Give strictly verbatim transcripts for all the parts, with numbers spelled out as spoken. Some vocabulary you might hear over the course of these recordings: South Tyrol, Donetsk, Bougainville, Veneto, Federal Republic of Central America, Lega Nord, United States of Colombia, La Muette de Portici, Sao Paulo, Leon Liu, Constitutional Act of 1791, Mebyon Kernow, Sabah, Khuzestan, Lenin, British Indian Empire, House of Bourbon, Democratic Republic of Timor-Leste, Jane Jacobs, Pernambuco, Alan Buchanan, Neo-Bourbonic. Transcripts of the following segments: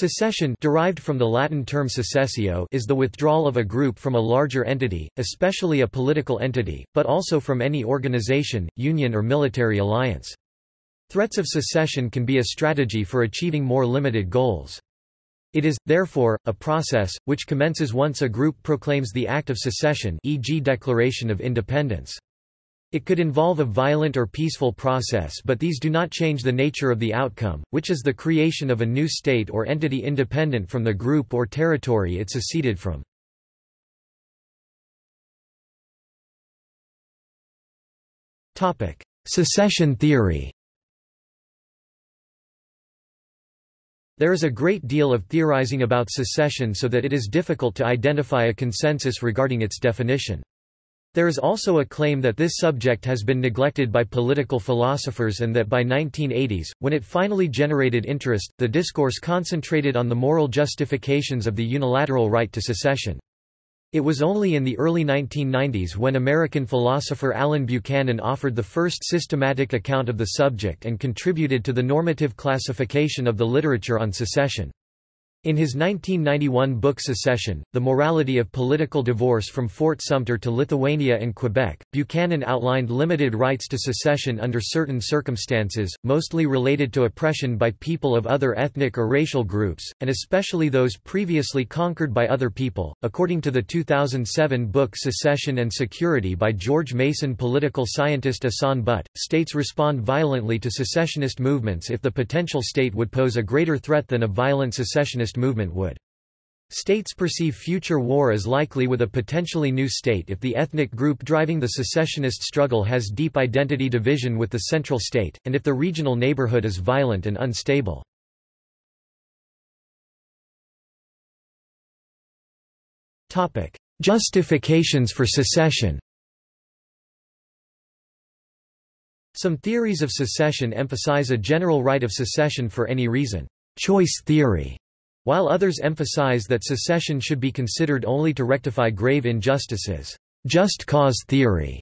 Secession, derived from the Latin term secessio, is the withdrawal of a group from a larger entity, especially a political entity, but also from any organization, union or military alliance. Threats of secession can be a strategy for achieving more limited goals. It is, therefore, a process, which commences once a group proclaims the act of secession, for example Declaration of Independence. It could involve a violent or peaceful process, but these do not change the nature of the outcome, which is the creation of a new state or entity independent from the group or territory it seceded from. Secession theory. There is a great deal of theorizing about secession so that it is difficult to identify a consensus regarding its definition. There is also a claim that this subject has been neglected by political philosophers and that by the nineteen eighties, when it finally generated interest, the discourse concentrated on the moral justifications of the unilateral right to secession. It was only in the early nineteen nineties when American philosopher Alan Buchanan offered the first systematic account of the subject and contributed to the normative classification of the literature on secession. In his nineteen ninety-one book Secession, The Morality of Political Divorce from Fort Sumter to Lithuania and Quebec, Buchanan outlined limited rights to secession under certain circumstances, mostly related to oppression by people of other ethnic or racial groups, and especially those previously conquered by other people. According to the two thousand seven book Secession and Security by George Mason, political scientist Ahsan Butt, states respond violently to secessionist movements if the potential state would pose a greater threat than a violent secessionist movement would. States perceive future war as likely with a potentially new state if the ethnic group driving the secessionist struggle has deep identity division with the central state, and if the regional neighborhood is violent and unstable. Topic: Justifications for secession. Some theories of secession emphasize a general right of secession for any reason, choice theory, while others emphasize that secession should be considered only to rectify grave injustices, just cause theory.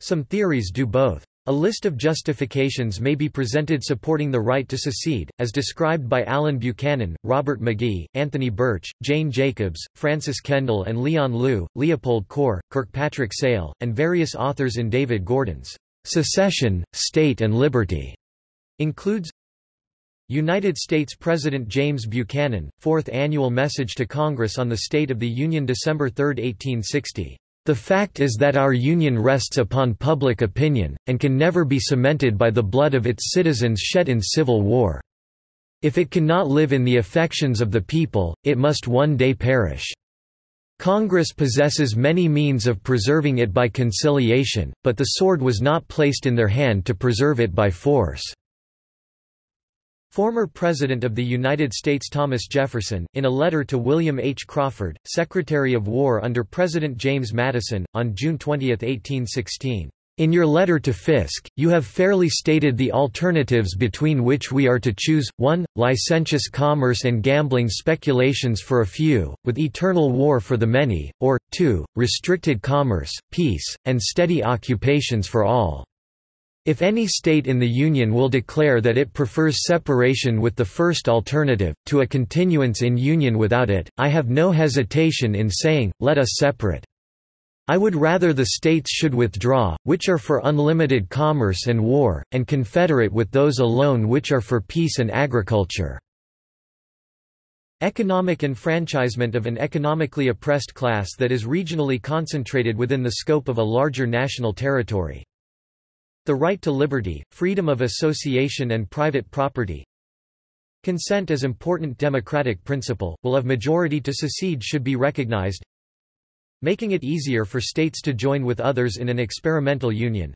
Some theories do both. A list of justifications may be presented supporting the right to secede, as described by Alan Buchanan, Robert McGee, Anthony Birch, Jane Jacobs, Francis Kendall and Leon Liu, Leopold Kor, Kirkpatrick Sale, and various authors in David Gordon's Secession, State and Liberty, includes United States President James Buchanan, Fourth Annual Message to Congress on the State of the Union December third, eighteen sixty. The fact is that our Union rests upon public opinion, and can never be cemented by the blood of its citizens shed in civil war. If it cannot live in the affections of the people, it must one day perish. Congress possesses many means of preserving it by conciliation, but the sword was not placed in their hand to preserve it by force. Former President of the United States Thomas Jefferson, in a letter to William H. Crawford, Secretary of War under President James Madison, on June twentieth, eighteen sixteen, "In your letter to Fisk, you have fairly stated the alternatives between which we are to choose, one, licentious commerce and gambling speculations for a few, with eternal war for the many, or, two, restricted commerce, peace, and steady occupations for all. If any state in the Union will declare that it prefers separation with the first alternative, to a continuance in union without it, I have no hesitation in saying, let us separate. I would rather the states should withdraw, which are for unlimited commerce and war, and confederate with those alone which are for peace and agriculture." Economic enfranchisement of an economically oppressed class that is regionally concentrated within the scope of a larger national territory. The right to liberty, freedom of association and private property. Consent as important democratic principle, will of majority to secede should be recognized. Making it easier for states to join with others in an experimental union.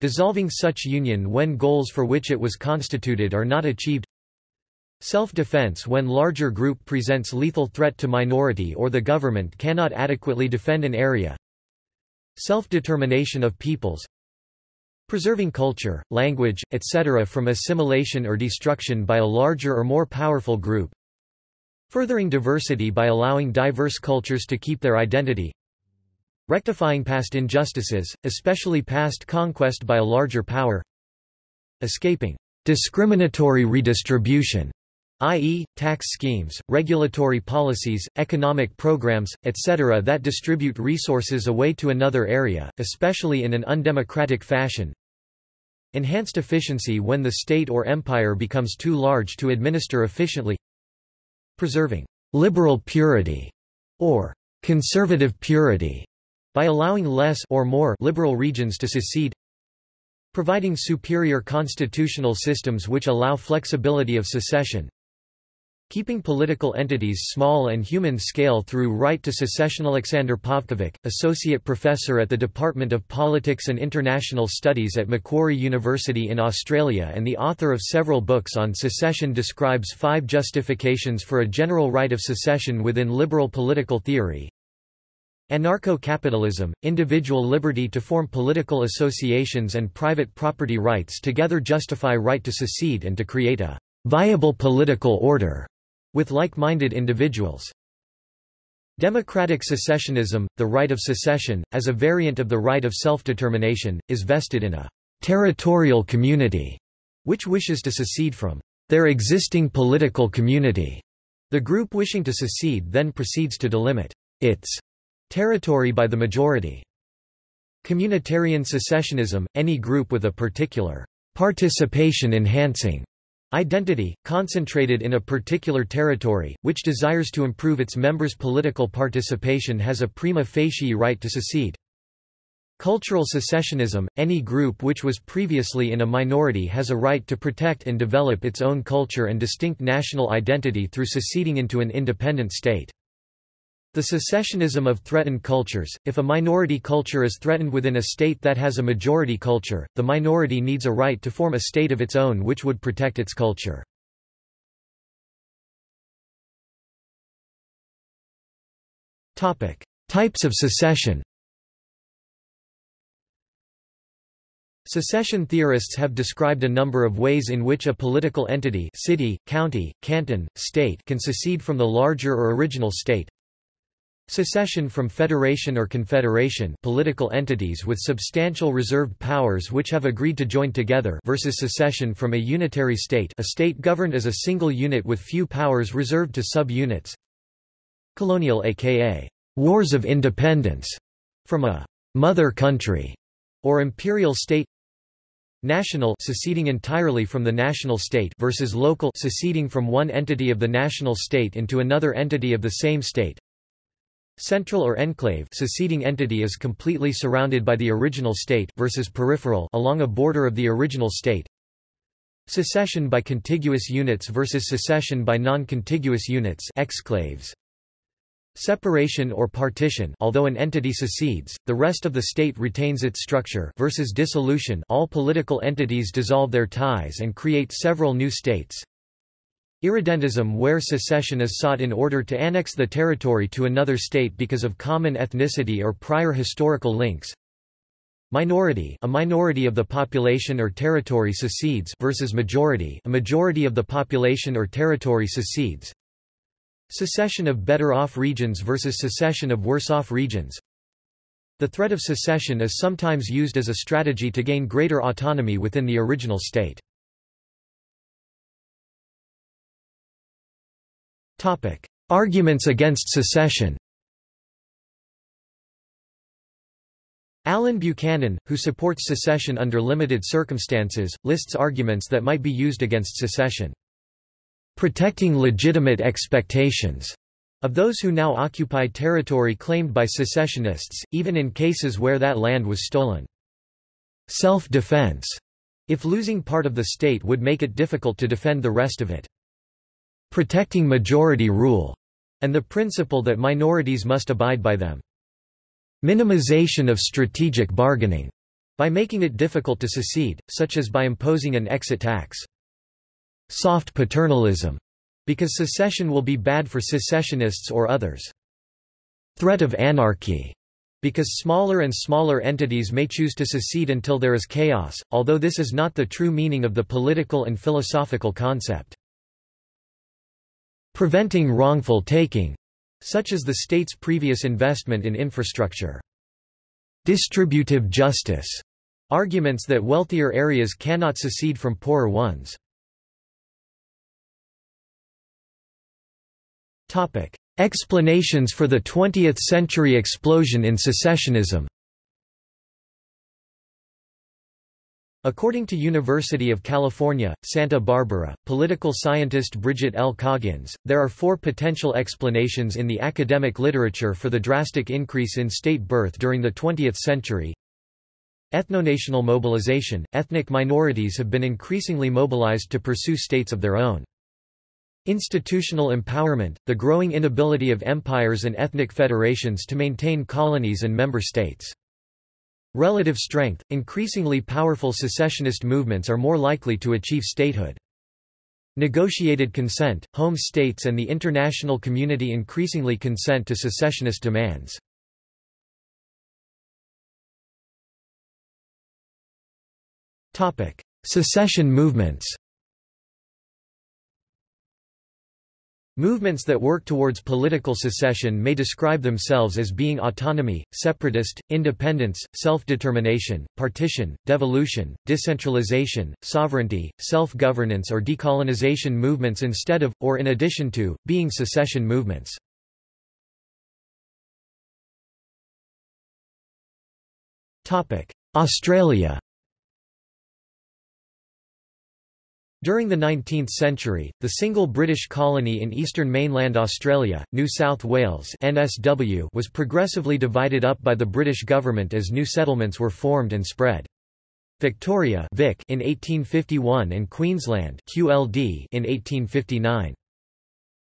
Dissolving such union when goals for which it was constituted are not achieved. Self-defense when larger group presents lethal threat to minority or the government cannot adequately defend an area. Self-determination of peoples. Preserving culture, language, et cetera from assimilation or destruction by a larger or more powerful group. Furthering diversity by allowing diverse cultures to keep their identity. Rectifying past injustices, especially past conquest by a larger power. Escaping discriminatory redistribution, that is, tax schemes, regulatory policies, economic programs, et cetera that distribute resources away to another area, especially in an undemocratic fashion. Enhanced efficiency when the state or empire becomes too large to administer efficiently. Preserving liberal purity or conservative purity by allowing less or more liberal regions to secede. Providing superior constitutional systems which allow flexibility of secession. Keeping political entities small and human scale through right to secession. Alexander Pavkovic, associate professor at the Department of Politics and International Studies at Macquarie University in Australia and the author of several books on secession, describes five justifications for a general right of secession within liberal political theory. Anarcho-capitalism, individual liberty to form political associations and private property rights together justify right to secede and to create a viable political order with like-minded individuals. Democratic secessionism, the right of secession, as a variant of the right of self-determination, is vested in a territorial community which wishes to secede from their existing political community. The group wishing to secede then proceeds to delimit its territory by the majority. Communitarian secessionism, any group with a particular participation-enhancing identity, concentrated in a particular territory, which desires to improve its members' political participation has a prima facie right to secede. Cultural secessionism, any group which was previously in a minority has a right to protect and develop its own culture and distinct national identity through seceding into an independent state. The secessionism of threatened cultures, if a minority culture is threatened within a state that has a majority culture, the minority needs a right to form a state of its own which would protect its culture. Types of secession. Secession theorists have described a number of ways in which a political entity, city, county, canton, state, can secede from the larger or original state. Secession from federation or confederation, political entities with substantial reserved powers which have agreed to join together, versus secession from a unitary state, a state governed as a single unit with few powers reserved to sub-units. Colonial, aka wars of independence from a mother country or imperial state. National, seceding entirely from the national state, versus local, seceding from one entity of the national state into another entity of the same state. Central or enclave, seceding entity is completely surrounded by the original state, versus peripheral, along a border of the original state. Secession by contiguous units versus secession by non-contiguous units, exclaves. Separation or partition, although an entity secedes, the rest of the state retains its structure, versus dissolution, all political entities dissolve their ties and create several new states. Irredentism, where secession is sought in order to annex the territory to another state because of common ethnicity or prior historical links. Minority, a minority of the population or territory secedes, versus majority, a majority of the population or territory secedes. Secession of better-off regions versus secession of worse-off regions. The threat of secession is sometimes used as a strategy to gain greater autonomy within the original state. Topic: Arguments against secession. Alan Buchanan, who supports secession under limited circumstances, lists arguments that might be used against secession. Protecting legitimate expectations of those who now occupy territory claimed by secessionists, even in cases where that land was stolen. Self-defense, if losing part of the state would make it difficult to defend the rest of it. Protecting majority rule, and the principle that minorities must abide by them. Minimization of strategic bargaining, by making it difficult to secede, such as by imposing an exit tax. Soft paternalism, because secession will be bad for secessionists or others. Threat of anarchy, because smaller and smaller entities may choose to secede until there is chaos, although this is not the true meaning of the political and philosophical concept. Preventing wrongful taking, such as the state's previous investment in infrastructure. Distributive justice, arguments that wealthier areas cannot secede from poorer ones. Explanations for the twentieth century explosion in secessionism. According to University of California, Santa Barbara, political scientist Bridget L. Coggins, there are four potential explanations in the academic literature for the drastic increase in state birth during the twentieth century. Ethnonational mobilization – ethnic minorities have been increasingly mobilized to pursue states of their own. Institutional empowerment – the growing inability of empires and ethnic federations to maintain colonies and member states. Relative strength – increasingly powerful secessionist movements are more likely to achieve statehood. Negotiated consent – home states and the international community increasingly consent to secessionist demands. Secession movements. Movements that work towards political secession may describe themselves as being autonomy, separatist, independence, self-determination, partition, devolution, decentralization, sovereignty, self-governance or decolonization movements instead of, or in addition to, being secession movements. Australia. During the nineteenth century, the single British colony in eastern mainland Australia, New South Wales (N S W), was progressively divided up by the British government as new settlements were formed and spread. Victoria (Vic) in eighteen fifty-one and Queensland (Q L D) in eighteen fifty-nine.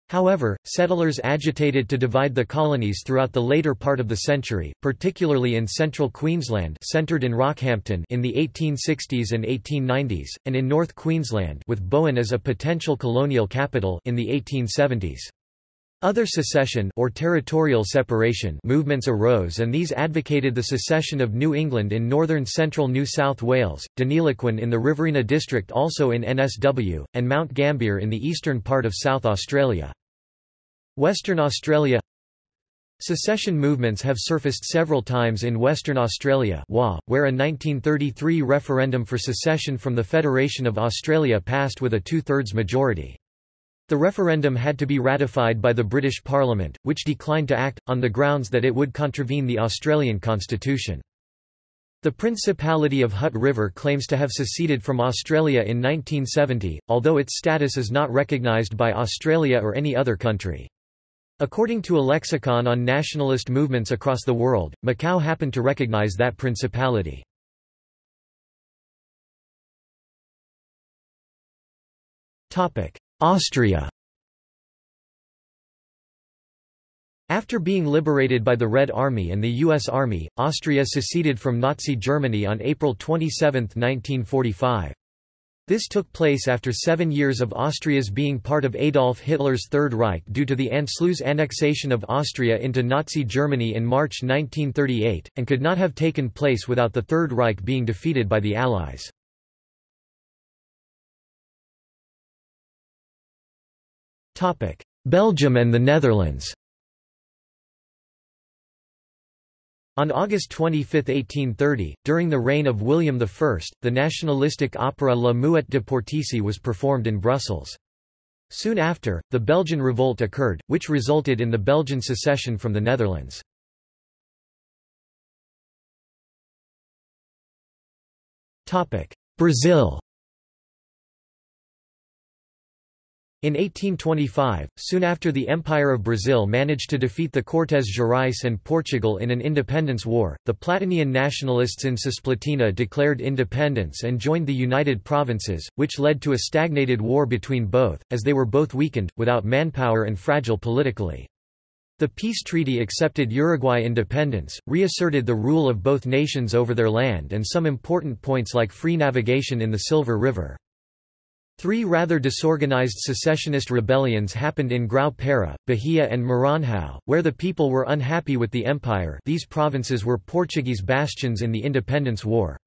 However, settlers agitated to divide the colonies throughout the later part of the century, particularly in central Queensland centred in Rockhampton in the eighteen sixties and eighteen nineties, and in North Queensland with Bowen as a potential colonial capital in the eighteen seventies. Other secession or territorial separation movements arose, and these advocated the secession of New England in northern central New South Wales, Deniliquin in the Riverina district also in N S W, and Mount Gambier in the eastern part of South Australia. Western Australia. Secession movements have surfaced several times in Western Australia, where a nineteen thirty-three referendum for secession from the Federation of Australia passed with a two-thirds majority. The referendum had to be ratified by the British Parliament, which declined to act, on the grounds that it would contravene the Australian constitution. The Principality of Hutt River claims to have seceded from Australia in nineteen seventy, although its status is not recognised by Australia or any other country. According to a lexicon on nationalist movements across the world, Macau happened to recognise that principality. Austria. After being liberated by the Red Army and the U S Army, Austria seceded from Nazi Germany on April twenty-seventh nineteen forty-five. This took place after seven years of Austria's being part of Adolf Hitler's Third Reich due to the Anschluss annexation of Austria into Nazi Germany in March nineteen thirty-eight, and could not have taken place without the Third Reich being defeated by the Allies. Belgium and the Netherlands. On August twenty-fifth eighteen thirty, during the reign of William the First, the nationalistic opera La Muette de Portici was performed in Brussels. Soon after, the Belgian Revolt occurred, which resulted in the Belgian secession from the Netherlands. Brazil. In eighteen twenty-five, soon after the Empire of Brazil managed to defeat the Cortes Gerais and Portugal in an independence war, the Platinian nationalists in Cisplatina declared independence and joined the United Provinces, which led to a stagnated war between both, as they were both weakened, without manpower and fragile politically. The peace treaty accepted Uruguay independence, reasserted the rule of both nations over their land and some important points like free navigation in the Silver River. Three rather disorganized secessionist rebellions happened in Grão Pará, Bahia and Maranhão, where the people were unhappy with the empire. These provinces were Portuguese bastions in the independence war.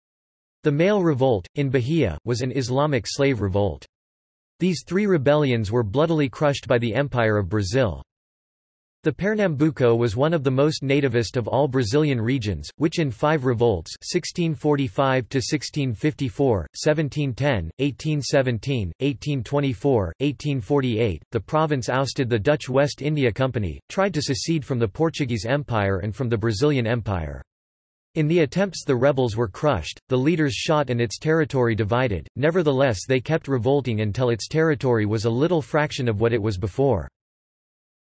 The Male Revolt, in Bahia, was an Islamic slave revolt. These three rebellions were bloodily crushed by the Empire of Brazil. The Pernambuco was one of the most nativist of all Brazilian regions, which in five revolts sixteen forty-five to sixteen fifty-four, seventeen ten, eighteen seventeen, eighteen twenty-four, eighteen forty-eight, the province ousted the Dutch West India Company, tried to secede from the Portuguese Empire and from the Brazilian Empire. In the attempts the rebels were crushed, the leaders shot and its territory divided, nevertheless they kept revolting until its territory was a little fraction of what it was before.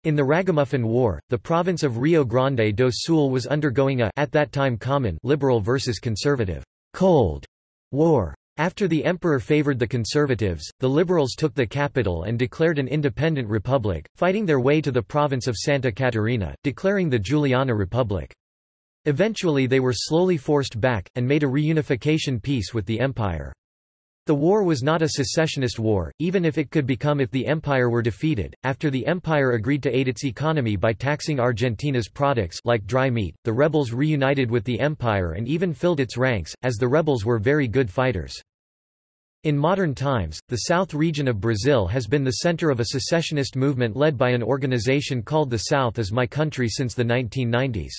In the Ragamuffin War, the province of Rio Grande do Sul was undergoing a at that time common liberal versus conservative Cold War. After the emperor favored the conservatives, the liberals took the capital and declared an independent republic, fighting their way to the province of Santa Catarina, declaring the Juliana Republic. Eventually they were slowly forced back, and made a reunification peace with the empire. The war was not a secessionist war, even if it could become if the empire were defeated. After the empire agreed to aid its economy by taxing Argentina's products like dry meat, the rebels reunited with the empire and even filled its ranks, as the rebels were very good fighters. In modern times, the South region of Brazil has been the center of a secessionist movement led by an organization called the South is My Country since the nineteen nineties.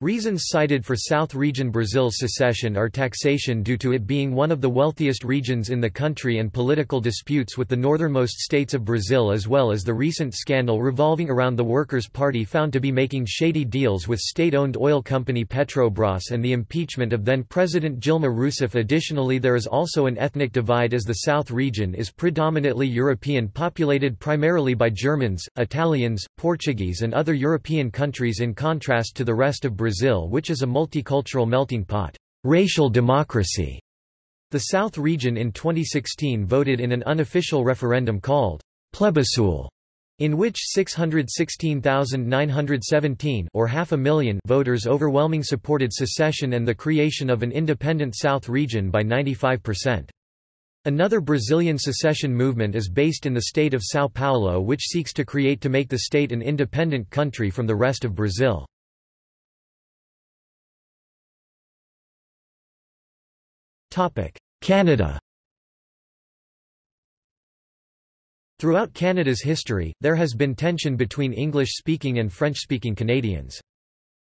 Reasons cited for South region Brazil's secession are taxation due to it being one of the wealthiest regions in the country and political disputes with the northernmost states of Brazil, as well as the recent scandal revolving around the Workers' Party found to be making shady deals with state-owned oil company Petrobras and the impeachment of then-President Dilma Rousseff. Additionally, there is also an ethnic divide as the South region is predominantly European, populated primarily by Germans, Italians, Portuguese and other European countries, in contrast to the rest of Brazil. Brazil, which is a multicultural melting pot. Racial democracy. The South region in twenty sixteen voted in an unofficial referendum called Plebisul, in which six hundred sixteen thousand nine hundred seventeen, or half a million, voters overwhelming supported secession and the creation of an independent South region by ninety-five percent. Another Brazilian secession movement is based in the state of Sao Paulo, which seeks to create to make the state an independent country from the rest of Brazil. Canada. Throughout Canada's history, there has been tension between English-speaking and French-speaking Canadians.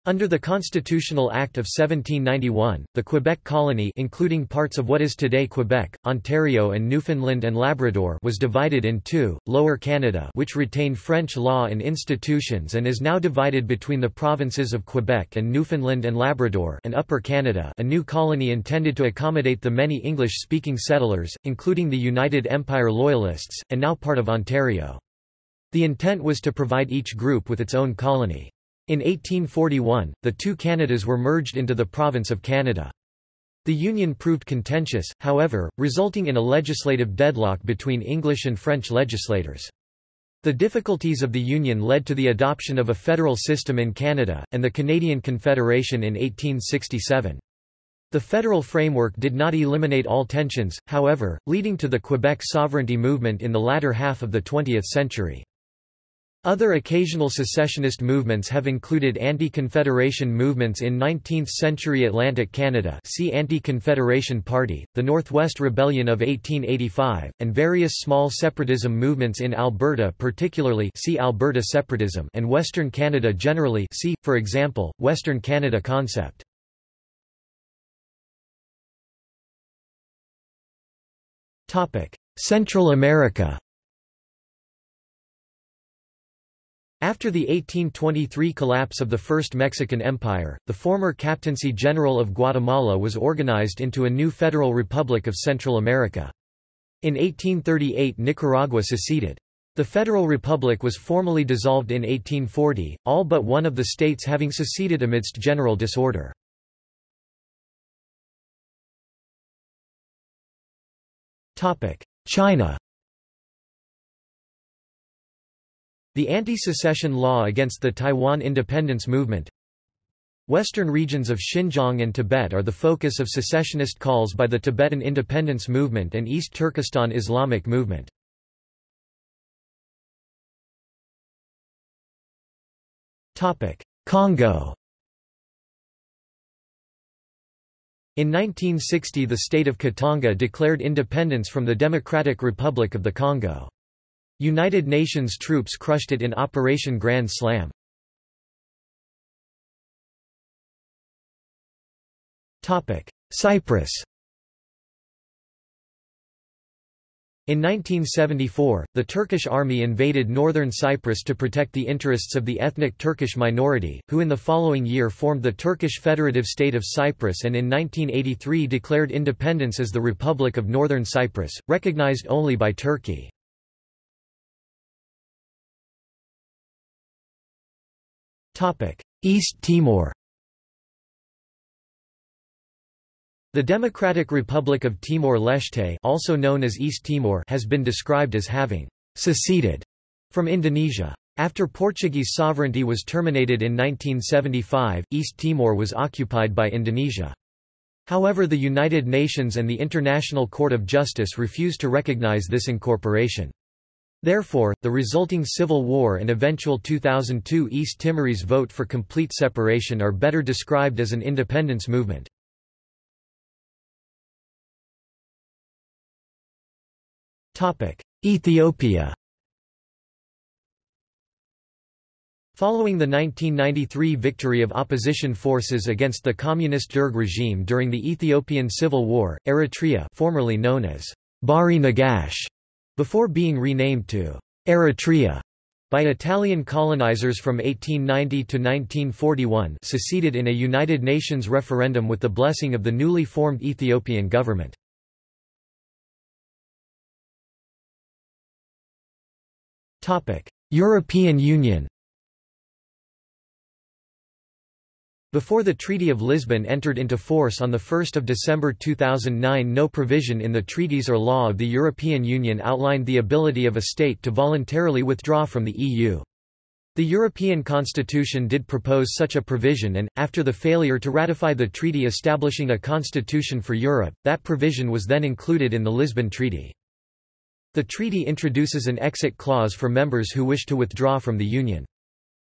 Under the Constitutional Act of seventeen ninety-one, the Quebec colony, including parts of what is today Quebec, Ontario and Newfoundland and Labrador, was divided in two: Lower Canada, which retained French law and institutions and is now divided between the provinces of Quebec and Newfoundland and Labrador, and Upper Canada, a new colony intended to accommodate the many English-speaking settlers, including the United Empire Loyalists, and now part of Ontario. The intent was to provide each group with its own colony. In eighteen forty-one, the two Canadas were merged into the province of Canada. The union proved contentious, however, resulting in a legislative deadlock between English and French legislators. The difficulties of the union led to the adoption of a federal system in Canada, and the Canadian Confederation in eighteen sixty-seven. The federal framework did not eliminate all tensions, however, leading to the Quebec sovereignty movement in the latter half of the twentieth century. Other occasional secessionist movements have included anti-Confederation movements in nineteenth-century Atlantic Canada, see Anti-Confederation Party, the Northwest Rebellion of eighteen eighty-five, and various small separatism movements in Alberta, particularly see Alberta separatism, and Western Canada generally, see, for example, Western Canada concept. Topic: Central America. After the eighteen twenty-three collapse of the First Mexican Empire, the former Captaincy General of Guatemala was organized into a new Federal Republic of Central America. In eighteen thirty-eight, Nicaragua seceded. The Federal Republic was formally dissolved in eighteen forty, all but one of the states having seceded amidst general disorder. China. The anti-secession law against the Taiwan independence movement. Western regions of Xinjiang and Tibet are the focus of secessionist calls by the Tibetan independence movement and East Turkestan Islamic movement. Congo. In nineteen sixty, the state of Katanga declared independence from the Democratic Republic of the Congo. United Nations troops crushed it in Operation Grand Slam. Cyprus. In nineteen seventy-four, the Turkish army invaded northern Cyprus to protect the interests of the ethnic Turkish minority, who in the following year formed the Turkish Federative State of Cyprus and in nineteen eighty-three declared independence as the Republic of Northern Cyprus, recognized only by Turkey. East Timor. The Democratic Republic of Timor-Leste, also known as East Timor, has been described as having seceded from Indonesia. After Portuguese sovereignty was terminated in nineteen seventy-five, East Timor was occupied by Indonesia. However, the United Nations and the International Court of Justice refused to recognize this incorporation. Therefore, the resulting civil war and eventual two thousand two East Timorese vote for complete separation are better described as an independence movement. Ethiopia. Following the nineteen ninety-three victory of opposition forces against the communist Derg regime during the Ethiopian Civil War, Eritrea, formerly known as Bari Nagash, before being renamed to Eritrea by Italian colonizers from eighteen ninety to nineteen forty-one, seceded in a United Nations referendum with the blessing of the newly formed Ethiopian government. European Union. Before the Treaty of Lisbon entered into force on the first of December two thousand nine, no provision in the treaties or law of the European Union outlined the ability of a state to voluntarily withdraw from the E U. The European Constitution did propose such a provision and, after the failure to ratify the treaty establishing a constitution for Europe, that provision was then included in the Lisbon Treaty. The treaty introduces an exit clause for members who wish to withdraw from the Union.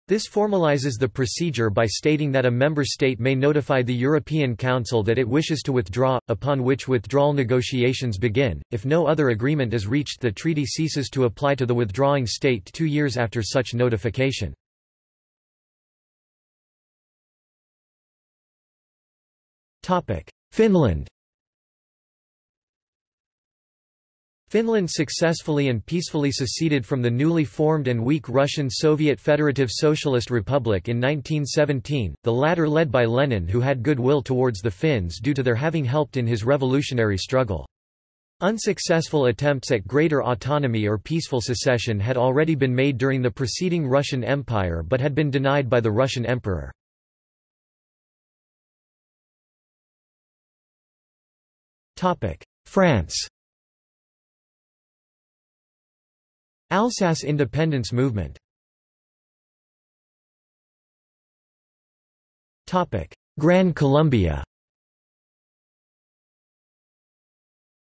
This formalizes the procedure by stating that a member state may notify the European Council that it wishes to withdraw, upon which withdrawal negotiations begin. If no other agreement is reached, the treaty ceases to apply to the withdrawing state two years after such notification. Finland. Finland successfully and peacefully seceded from the newly formed and weak Russian Soviet Federative Socialist Republic in nineteen seventeen, the latter led by Lenin, who had goodwill towards the Finns due to their having helped in his revolutionary struggle. Unsuccessful attempts at greater autonomy or peaceful secession had already been made during the preceding Russian Empire but had been denied by the Russian Emperor. France. Alsace independence movement. Gran Colombia.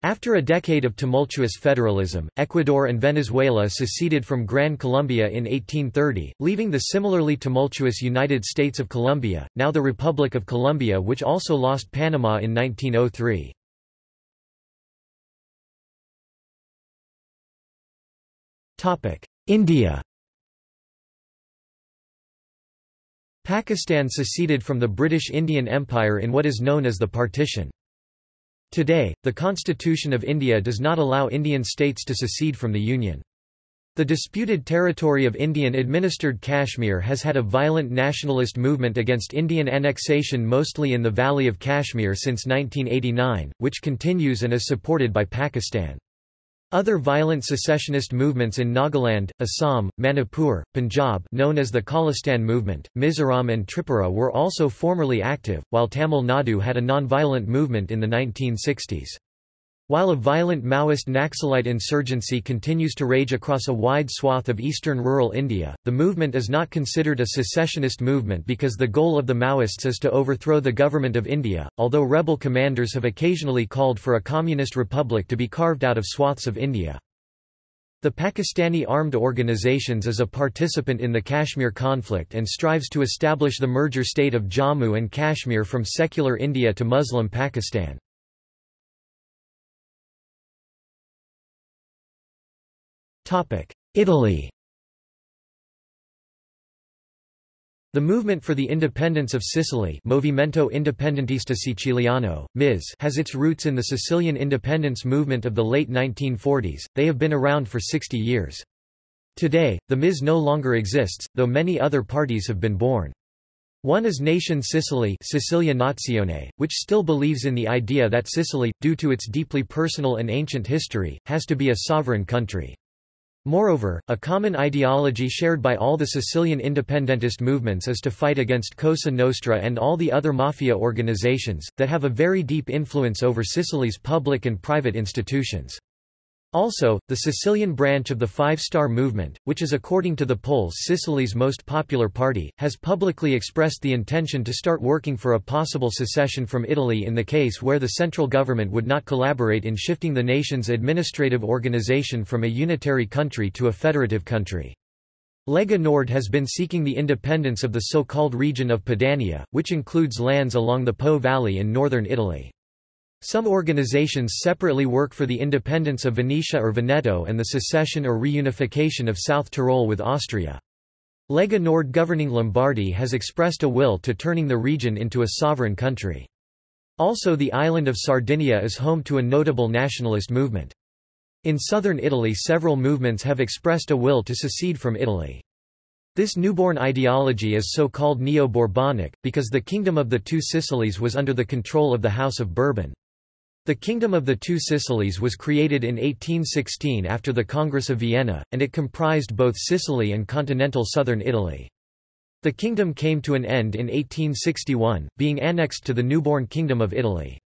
After a decade of tumultuous federalism, Ecuador and Venezuela seceded from Gran Colombia in eighteen thirty, leaving the similarly tumultuous United States of Colombia, now the Republic of Colombia, which also lost Panama in nineteen oh three. India. Pakistan seceded from the British Indian Empire in what is known as the Partition. Today, the Constitution of India does not allow Indian states to secede from the Union. The disputed territory of Indian-administered Kashmir has had a violent nationalist movement against Indian annexation, mostly in the Valley of Kashmir, since nineteen eighty-nine, which continues and is supported by Pakistan. Other violent secessionist movements in Nagaland, Assam, Manipur, Punjab, known as the Khalistan movement, Mizoram and Tripura were also formerly active, while Tamil Nadu had a non-violent movement in the nineteen sixties. While a violent Maoist Naxalite insurgency continues to rage across a wide swath of eastern rural India, the movement is not considered a secessionist movement because the goal of the Maoists is to overthrow the government of India, although rebel commanders have occasionally called for a communist republic to be carved out of swaths of India. The Pakistani Armed Organizations is a participant in the Kashmir conflict and strives to establish the merger state of Jammu and Kashmir from secular India to Muslim Pakistan. Italy. The movement for the independence of Sicily, Movimento Independentista Siciliano, M I S, has its roots in the Sicilian independence movement of the late nineteen forties. They have been around for sixty years. Today, the M I S no longer exists, though many other parties have been born. One is Nation Sicily, Sicilia Nazione, which still believes in the idea that Sicily, due to its deeply personal and ancient history, has to be a sovereign country. Moreover, a common ideology shared by all the Sicilian independentist movements is to fight against Cosa Nostra and all the other mafia organizations, that have a very deep influence over Sicily's public and private institutions. Also, the Sicilian branch of the Five Star Movement, which is according to the polls Sicily's most popular party, has publicly expressed the intention to start working for a possible secession from Italy in the case where the central government would not collaborate in shifting the nation's administrative organization from a unitary country to a federative country. Lega Nord has been seeking the independence of the so-called region of Padania, which includes lands along the Po Valley in northern Italy. Some organizations separately work for the independence of Venetia or Veneto and the secession or reunification of South Tyrol with Austria. Lega Nord governing Lombardy has expressed a will to turning the region into a sovereign country. Also, the island of Sardinia is home to a notable nationalist movement. In southern Italy, several movements have expressed a will to secede from Italy. This newborn ideology is so-called Neo-Bourbonic, because the Kingdom of the Two Sicilies was under the control of the House of Bourbon. The Kingdom of the Two Sicilies was created in eighteen sixteen after the Congress of Vienna, and it comprised both Sicily and continental southern Italy. The kingdom came to an end in eighteen sixty-one, being annexed to the newborn Kingdom of Italy.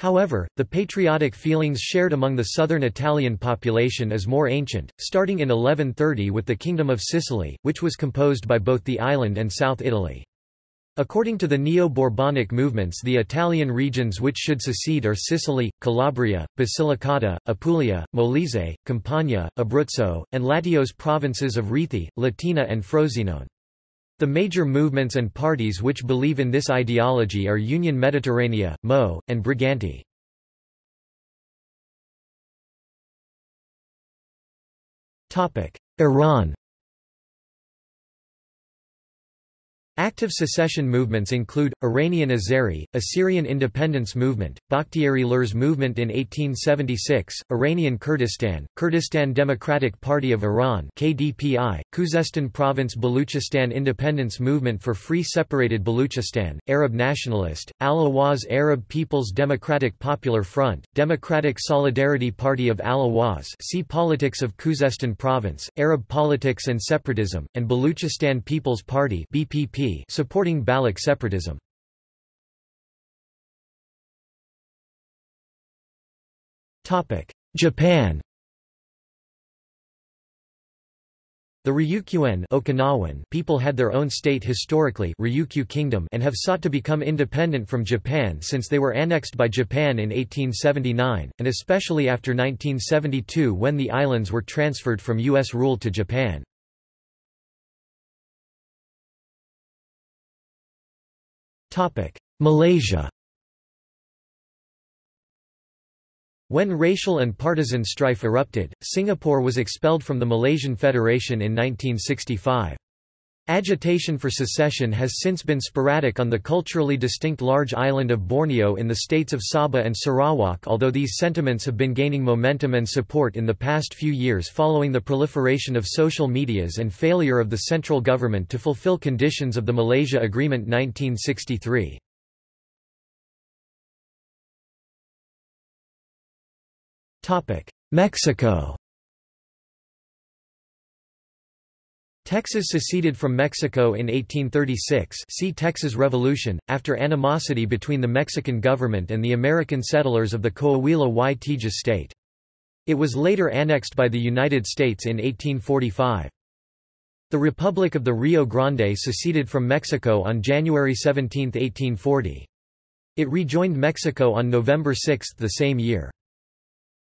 However, the patriotic feelings shared among the southern Italian population is more ancient, starting in eleven thirty with the Kingdom of Sicily, which was composed by both the island and South Italy. According to the Neo-Bourbonic movements, the Italian regions which should secede are Sicily, Calabria, Basilicata, Apulia, Molise, Campania, Abruzzo, and Lazio's provinces of Rithi, Latina and Frosinone. The major movements and parties which believe in this ideology are Union Mediterranea, M O, and Briganti. Iran. Active secession movements include, Iranian Azeri, Assyrian independence movement, Bakhtiari Lurs movement in eighteen seventy-six, Iranian Kurdistan, Kurdistan Democratic Party of Iran K D P I, Khuzestan Province Baluchistan independence movement for free separated Baluchistan, Arab nationalist, Al-Awaz Arab People's Democratic Popular Front, Democratic Solidarity Party of Al-Awaz see Politics of Khuzestan Province, Arab Politics and Separatism, and Baluchistan People's Party B P P. Supporting Baloch separatism. Japan. The Ryukyuan Okinawan people had their own state historically, Ryukyu Kingdom, and have sought to become independent from Japan since they were annexed by Japan in eighteen seventy-nine, and especially after nineteen seventy-two when the islands were transferred from U S rule to Japan. Malaysia. When racial and partisan strife erupted, Singapore was expelled from the Malaysian Federation in nineteen sixty-five. Agitation for secession has since been sporadic on the culturally distinct large island of Borneo in the states of Sabah and Sarawak, although these sentiments have been gaining momentum and support in the past few years following the proliferation of social medias and failure of the central government to fulfill conditions of the Malaysia Agreement nineteen sixty-three. Mexico. Texas seceded from Mexico in eighteen thirty-six, see Texas Revolution, after animosity between the Mexican government and the American settlers of the Coahuila y Tejas state. It was later annexed by the United States in eighteen forty-five. The Republic of the Rio Grande seceded from Mexico on January seventeenth, eighteen forty. It rejoined Mexico on November sixth the same year.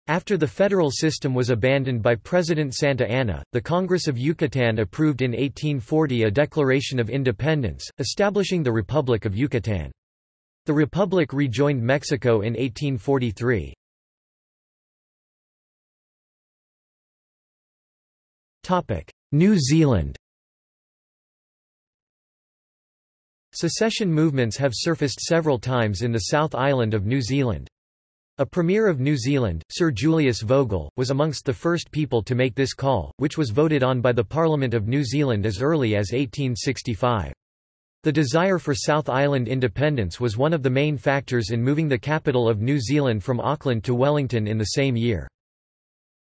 After the federal system was abandoned by President Santa Anna, the Congress of Yucatan approved in eighteen forty a Declaration of Independence, establishing the Republic of Yucatan. The Republic rejoined Mexico in eighteen forty-three. New Zealand. Secession movements have surfaced several times in the South Island of New Zealand. A Premier of New Zealand, Sir Julius Vogel, was amongst the first people to make this call, which was voted on by the Parliament of New Zealand as early as eighteen sixty-five. The desire for South Island independence was one of the main factors in moving the capital of New Zealand from Auckland to Wellington in the same year.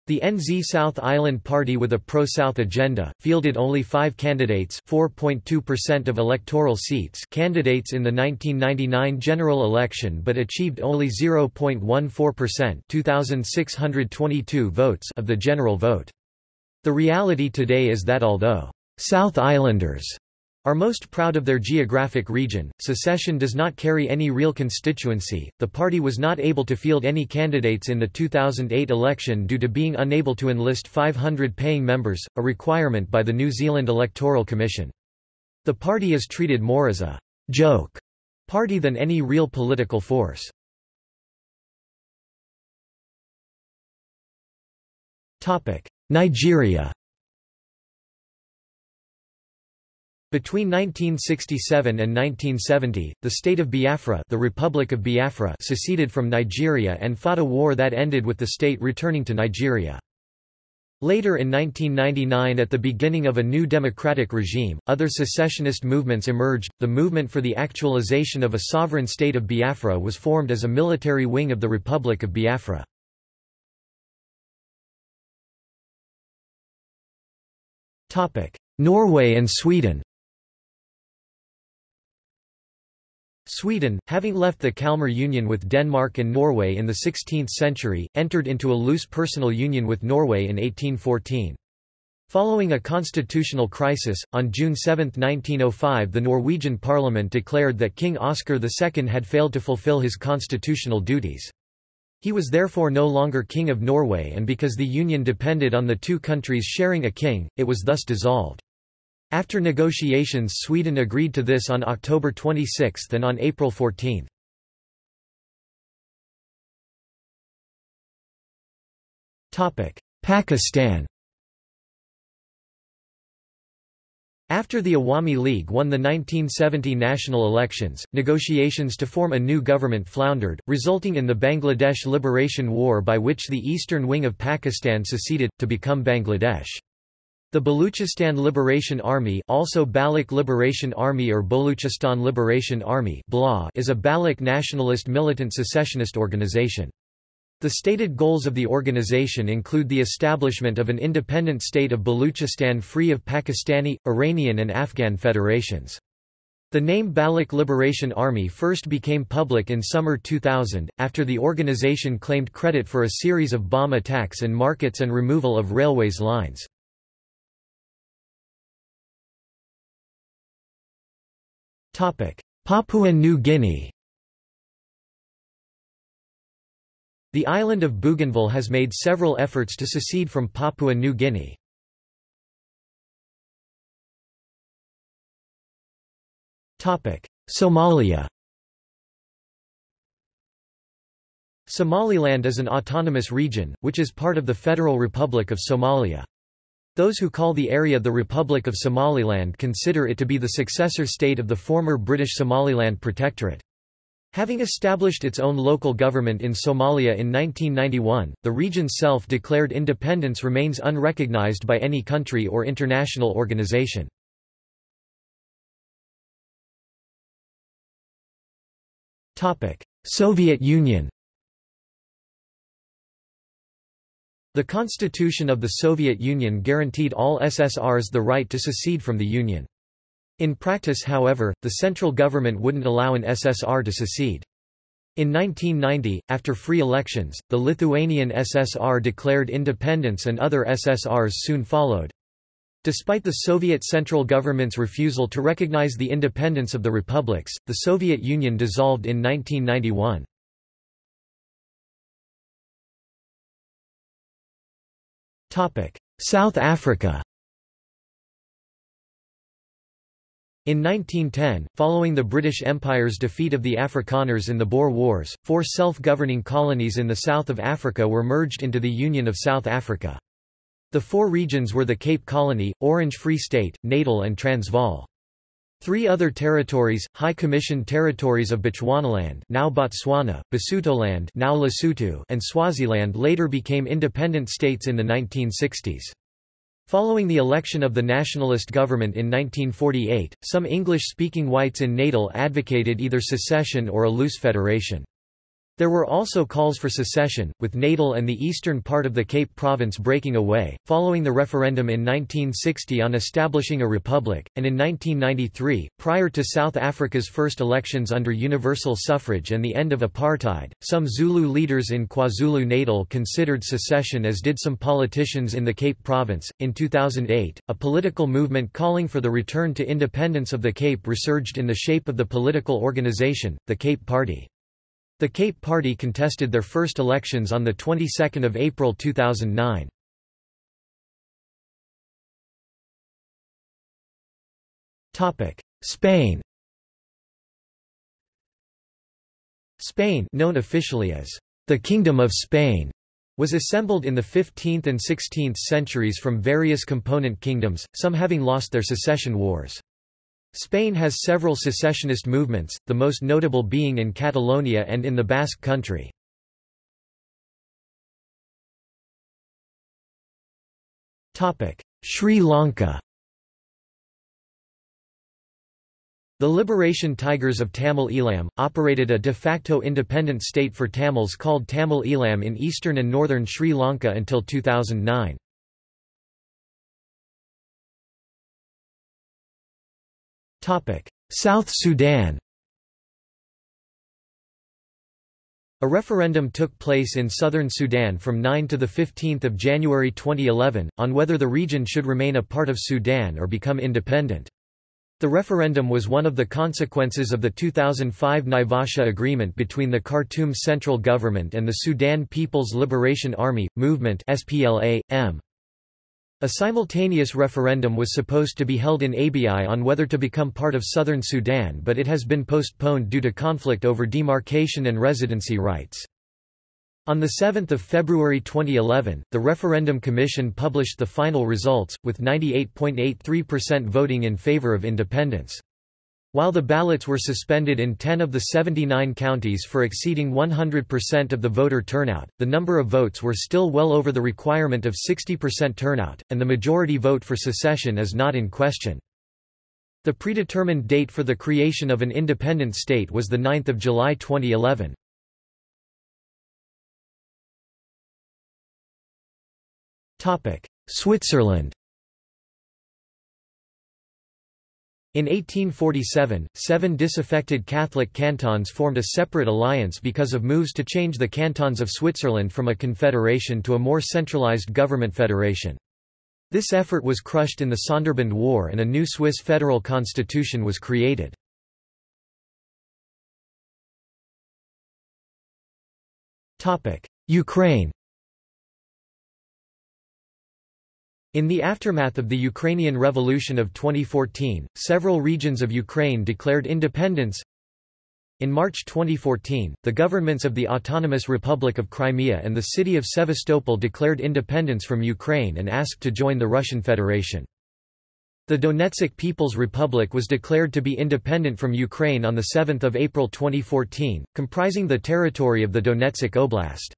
The N Z South Island Party, with a pro-South agenda, fielded only five candidates, four point two percent of electoral seats, candidates in the nineteen ninety-nine general election, but achieved only zero point one four percent, two thousand six hundred twenty-two votes of the general vote. The reality today is that although South Islanders are most proud of their geographic region, secession does not carry any real constituency. The party was not able to field any candidates in the two thousand eight election due to being unable to enlist five hundred paying members, a requirement by the New Zealand Electoral Commission. The party is treated more as a joke party than any real political force. Topic: Nigeria. Between nineteen sixty-seven and nineteen seventy, the state of Biafra, the Republic of Biafra, seceded from Nigeria and fought a war that ended with the state returning to Nigeria. Later in nineteen ninety-nine, at the beginning of a new democratic regime, other secessionist movements emerged. The Movement for the Actualization of a Sovereign State of Biafra was formed as a military wing of the Republic of Biafra. Topic: Norway and Sweden. Sweden, having left the Kalmar Union with Denmark and Norway in the sixteenth century, entered into a loose personal union with Norway in eighteen fourteen. Following a constitutional crisis, on June seventh nineteen oh five, the Norwegian Parliament declared that King Oscar the Second had failed to fulfill his constitutional duties. He was therefore no longer King of Norway, and because the union depended on the two countries sharing a king, it was thus dissolved. After negotiations, Sweden agreed to this on October twenty-sixth and on April fourteenth. Topic: Pakistan. After the Awami League won the nineteen seventy national elections, negotiations to form a new government floundered, resulting in the Bangladesh Liberation War, by which the eastern wing of Pakistan seceded, to become Bangladesh. The Baluchistan Liberation Army, also Balak Liberation Army or Baluchistan Liberation Army, is a Balak nationalist militant secessionist organization. The stated goals of the organization include the establishment of an independent state of Baluchistan free of Pakistani, Iranian and Afghan federations. The name Balak Liberation Army first became public in summer two thousand, after the organization claimed credit for a series of bomb attacks in markets and removal of railways lines. Papua New Guinea. The island of Bougainville has made several efforts to secede from Papua New Guinea. Somalia. Somaliland is an autonomous region, which is part of the Federal Republic of Somalia. Those who call the area the Republic of Somaliland consider it to be the successor state of the former British Somaliland Protectorate. Having established its own local government in Somalia in nineteen ninety-one, the region's self-declared independence remains unrecognized by any country or international organization. Soviet Union. The Constitution of the Soviet Union guaranteed all S S Rs the right to secede from the Union. In practice, however, the central government wouldn't allow an S S R to secede. In nineteen ninety, after free elections, the Lithuanian S S R declared independence and other S S Rs soon followed. Despite the Soviet central government's refusal to recognize the independence of the republics, the Soviet Union dissolved in nineteen ninety-one. South Africa. In nineteen ten, following the British Empire's defeat of the Afrikaners in the Boer Wars, four self-governing colonies in the south of Africa were merged into the Union of South Africa. The four regions were the Cape Colony, Orange Free State, Natal and Transvaal. Three other territories, High Commission territories of Bechuanaland, now Botswana, Basutoland, now Lesotho, and Swaziland later became independent states in the nineteen sixties. Following the election of the nationalist government in nineteen forty-eight, some English-speaking whites in Natal advocated either secession or a loose federation. There were also calls for secession, with Natal and the eastern part of the Cape Province breaking away, following the referendum in nineteen sixty on establishing a republic, and in nineteen ninety-three, prior to South Africa's first elections under universal suffrage and the end of apartheid, some Zulu leaders in KwaZulu-Natal considered secession, as did some politicians in the Cape Province. In two thousand eight, a political movement calling for the return to independence of the Cape resurged in the shape of the political organization, the Cape Party. The Cape Party contested their first elections on the twenty-second of April two thousand nine. Topic: Spain. Spain, known officially as the Kingdom of Spain, was assembled in the fifteenth and sixteenth centuries from various component kingdoms, some having lost their secession wars. Spain has several secessionist movements, the most notable being in Catalonia and in the Basque Country. Sri Lanka. The Liberation Tigers of Tamil Elam operated a de facto independent state for Tamils called Tamil Elam in eastern and northern Sri Lanka until two thousand nine. South Sudan. A referendum took place in southern Sudan from ninth to the fifteenth of January twenty eleven, on whether the region should remain a part of Sudan or become independent. The referendum was one of the consequences of the two thousand five Naivasha Agreement between the Khartoum Central Government and the Sudan People's Liberation Army, Movement S P L A M. A simultaneous referendum was supposed to be held in Abi on whether to become part of southern Sudan, but it has been postponed due to conflict over demarcation and residency rights. On seventh of February twenty eleven, the Referendum Commission published the final results, with ninety-eight point eight three percent voting in favor of independence. While the ballots were suspended in ten of the seventy-nine counties for exceeding one hundred percent of the voter turnout, the number of votes were still well over the requirement of sixty percent turnout, and the majority vote for secession is not in question. The predetermined date for the creation of an independent state was the ninth of July twenty eleven. Topic: Switzerland. In eighteen forty-seven, seven disaffected Catholic cantons formed a separate alliance because of moves to change the cantons of Switzerland from a confederation to a more centralized government federation. This effort was crushed in the Sonderbund War and a new Swiss federal constitution was created. Ukraine. In the aftermath of the Ukrainian Revolution of twenty fourteen, several regions of Ukraine declared independence. In March twenty fourteen, the governments of the Autonomous Republic of Crimea and the city of Sevastopol declared independence from Ukraine and asked to join the Russian Federation. The Donetsk People's Republic was declared to be independent from Ukraine on seventh of April twenty fourteen, comprising the territory of the Donetsk Oblast.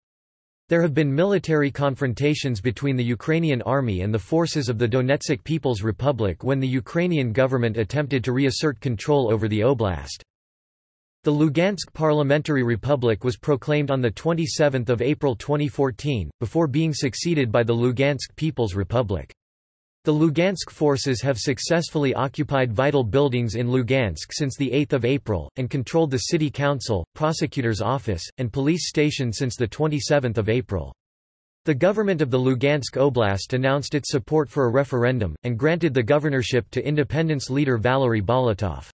There have been military confrontations between the Ukrainian army and the forces of the Donetsk People's Republic when the Ukrainian government attempted to reassert control over the oblast. The Lugansk Parliamentary Republic was proclaimed on twenty-seventh of April twenty fourteen, before being succeeded by the Lugansk People's Republic. The Lugansk forces have successfully occupied vital buildings in Lugansk since eighth of April, and controlled the city council, prosecutor's office, and police station since twenty-seventh of April. The government of the Lugansk Oblast announced its support for a referendum, and granted the governorship to independence leader Valery Bolotov.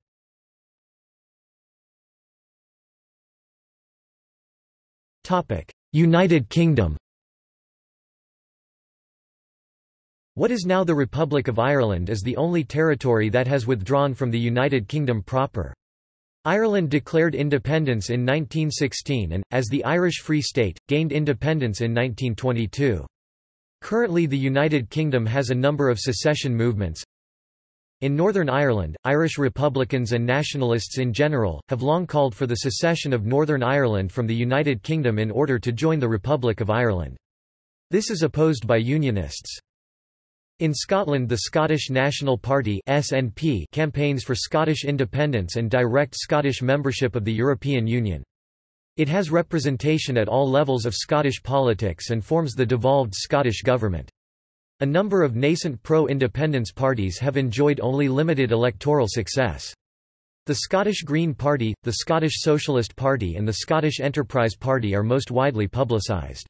United Kingdom. What is now the Republic of Ireland is the only territory that has withdrawn from the United Kingdom proper. Ireland declared independence in nineteen sixteen and, as the Irish Free State, gained independence in nineteen twenty-two. Currently the United Kingdom has a number of secession movements. In Northern Ireland, Irish Republicans and nationalists in general, have long called for the secession of Northern Ireland from the United Kingdom in order to join the Republic of Ireland. This is opposed by Unionists. In Scotland, the Scottish National Party (S N P) campaigns for Scottish independence and direct Scottish membership of the European Union. It has representation at all levels of Scottish politics and forms the devolved Scottish government. A number of nascent pro-independence parties have enjoyed only limited electoral success. The Scottish Green Party, the Scottish Socialist Party and the Scottish Enterprise Party are most widely publicised.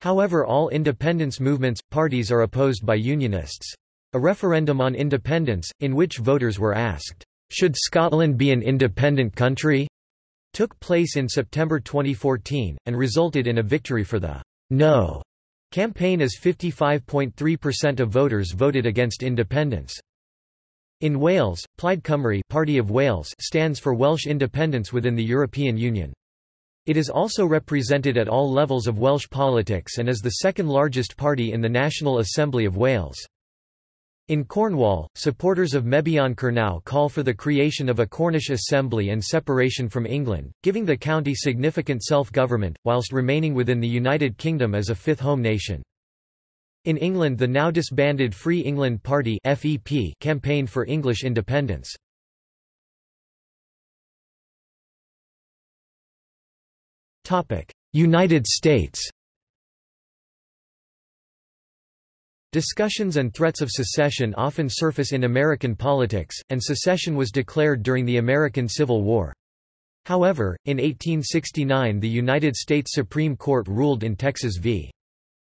However, all independence movements, parties are opposed by Unionists. A referendum on independence, in which voters were asked, "Should Scotland be an independent country?" took place in September twenty fourteen, and resulted in a victory for the "No" campaign as fifty-five point three percent of voters voted against independence. In Wales, Plaid Cymru Party of Wales stands for Welsh independence within the European Union. It is also represented at all levels of Welsh politics and is the second largest party in the National Assembly of Wales. In Cornwall, supporters of Mebyon Kernow call for the creation of a Cornish assembly and separation from England, giving the county significant self-government, whilst remaining within the United Kingdom as a fifth home nation. In England, the now disbanded Free England Party (F E P) campaigned for English independence. United States. Discussions and threats of secession often surface in American politics, and secession was declared during the American Civil War. However, in eighteen sixty-nine the United States Supreme Court ruled in Texas v.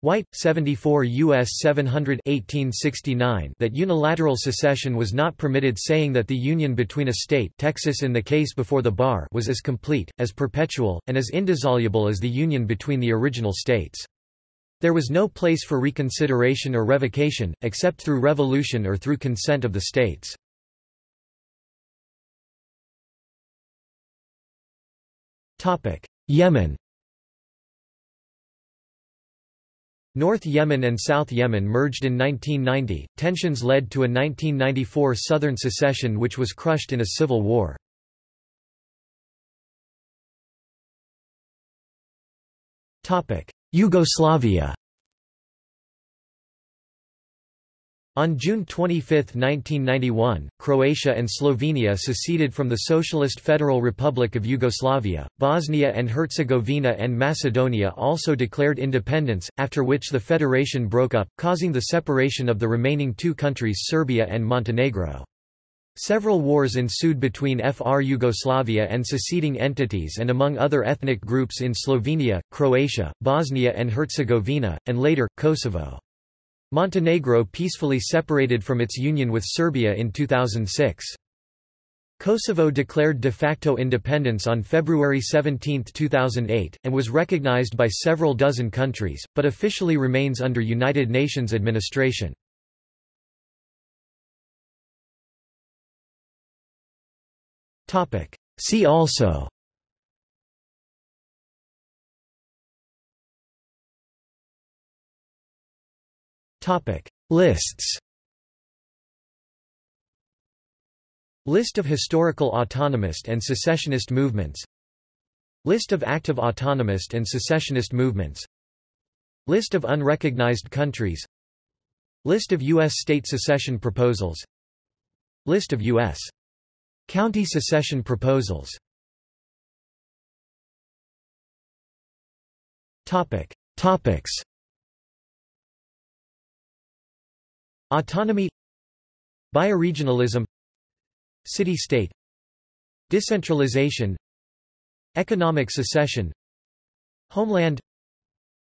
White, seventy-four U S seven hundred eighteen sixty-nine that unilateral secession was not permitted, saying that the union between a state, Texas in the case before the bar, was as complete, as perpetual, and as indissoluble as the union between the original states. There was no place for reconsideration or revocation, except through revolution or through consent of the states. Yemen. North Yemen and South Yemen merged in nineteen ninety. Tensions led to a nineteen ninety-four Southern secession which was crushed in a civil war. Topic: Yugoslavia. On June twenty-fifth nineteen ninety-one, Croatia and Slovenia seceded from the Socialist Federal Republic of Yugoslavia. Bosnia and Herzegovina and Macedonia also declared independence, after which the federation broke up, causing the separation of the remaining two countries, Serbia and Montenegro. Several wars ensued between F R Yugoslavia and seceding entities and among other ethnic groups in Slovenia, Croatia, Bosnia and Herzegovina, and later, Kosovo. Montenegro peacefully separated from its union with Serbia in two thousand six. Kosovo declared de facto independence on February seventeenth two thousand eight, and was recognized by several dozen countries, but officially remains under United Nations administration. See also Lists. List of historical autonomist and secessionist movements. List of active autonomist and secessionist movements. List of unrecognized countries. List of U S state secession proposals. List of U S county secession proposals. Topics: Autonomy, Bioregionalism, City-state, Decentralization, Economic secession, Homeland,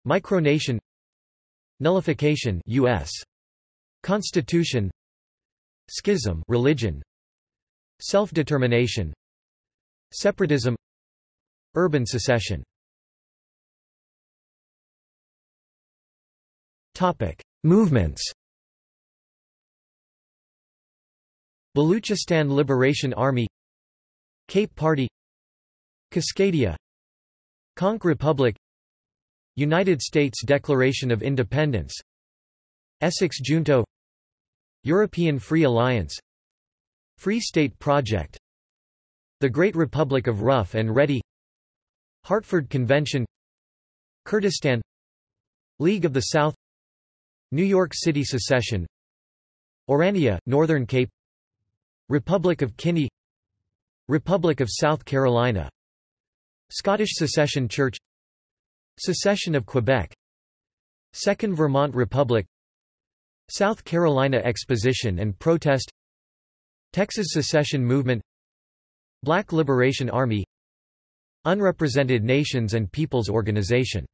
Micronation, Nullification, U S Constitution, Schism, Religion, Self-determination, Separatism, Urban secession. Topic: Movements. Baluchistan Liberation Army, Cape Party, Cascadia, Conch Republic, United States Declaration of Independence, Essex Junto, European Free Alliance, Free State Project, The Great Republic of Rough and Ready, Hartford Convention, Kurdistan, League of the South, New York City Secession, Orania, Northern Cape, Republic of Guinea, Republic of South Carolina, Scottish Secession Church, Secession of Quebec, Second Vermont Republic, South Carolina Exposition and Protest, Texas Secession Movement, Black Liberation Army, Unrepresented Nations and Peoples Organization.